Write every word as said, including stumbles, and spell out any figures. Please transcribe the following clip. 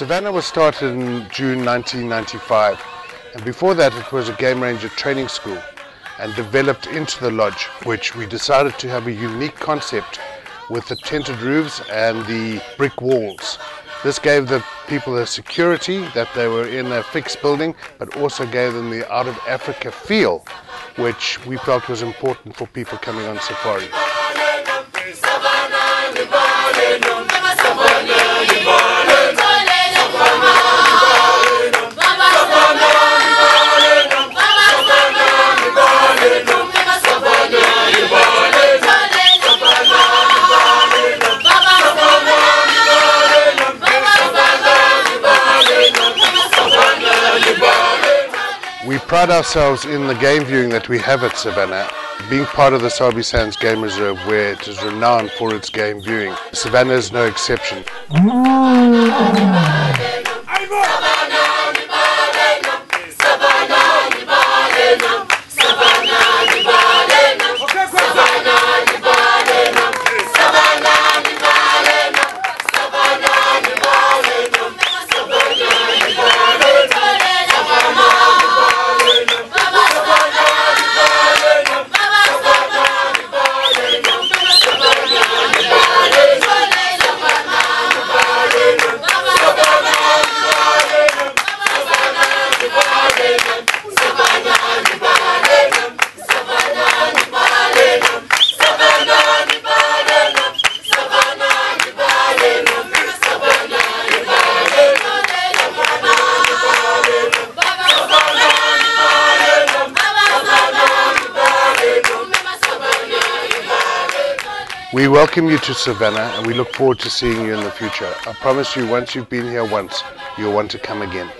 Savanna was started in June nineteen ninety-five, and before that it was a game ranger training school and developed into the lodge, which we decided to have a unique concept with the tinted roofs and the brick walls. This gave the people the security that they were in a fixed building, but also gave them the out of Africa feel, which we felt was important for people coming on safari. We pride ourselves in the game viewing that we have at Savanna, being part of the Sabi Sand Game Reserve, where it is renowned for its game viewing. Savanna is no exception. We welcome you to Savanna, and we look forward to seeing you in the future. I promise you, once you've been here once, you'll want to come again.